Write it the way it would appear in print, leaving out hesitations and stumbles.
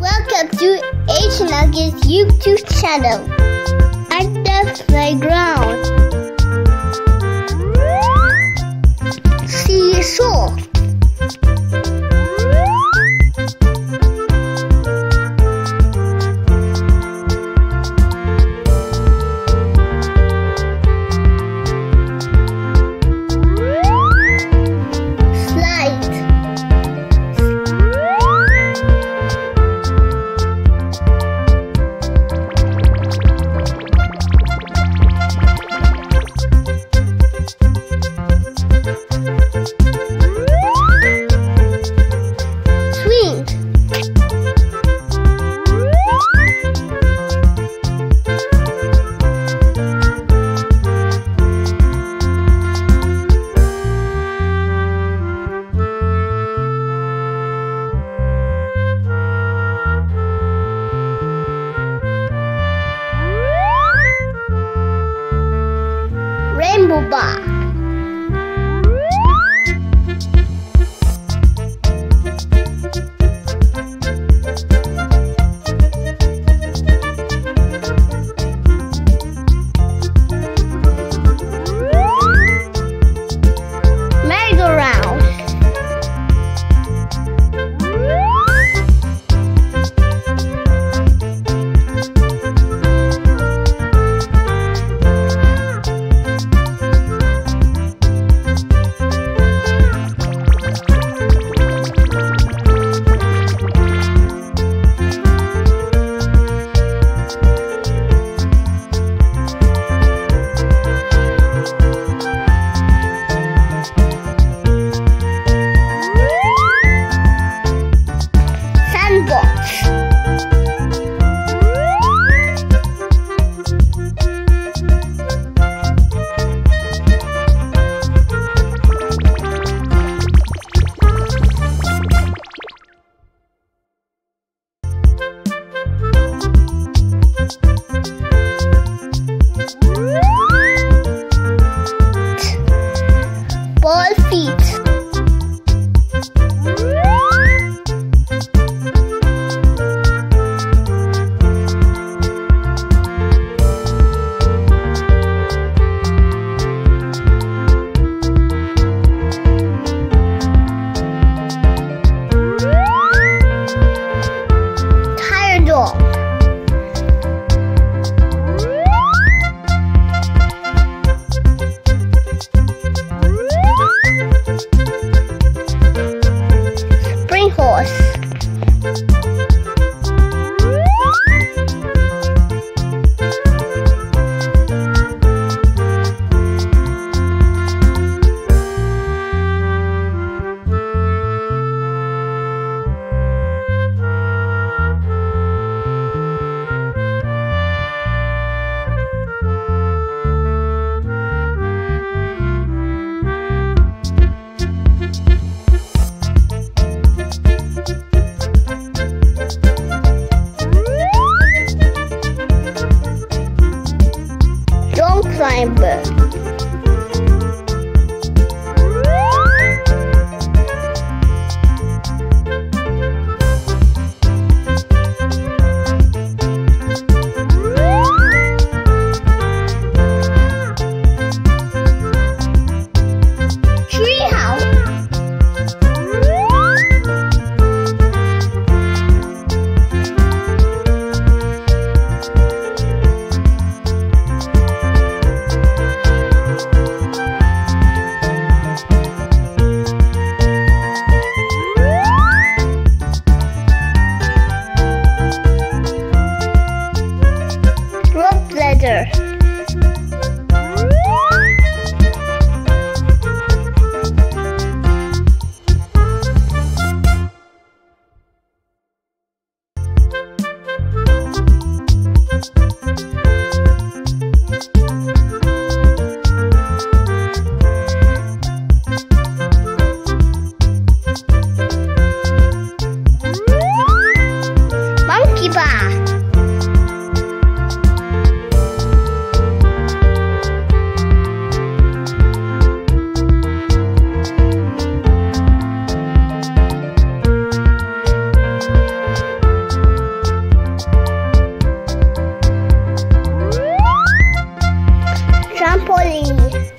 Welcome to Nature Nuggets YouTube channel. At the playground. Seesaw. Boba. Ball feet. Climber. Bye.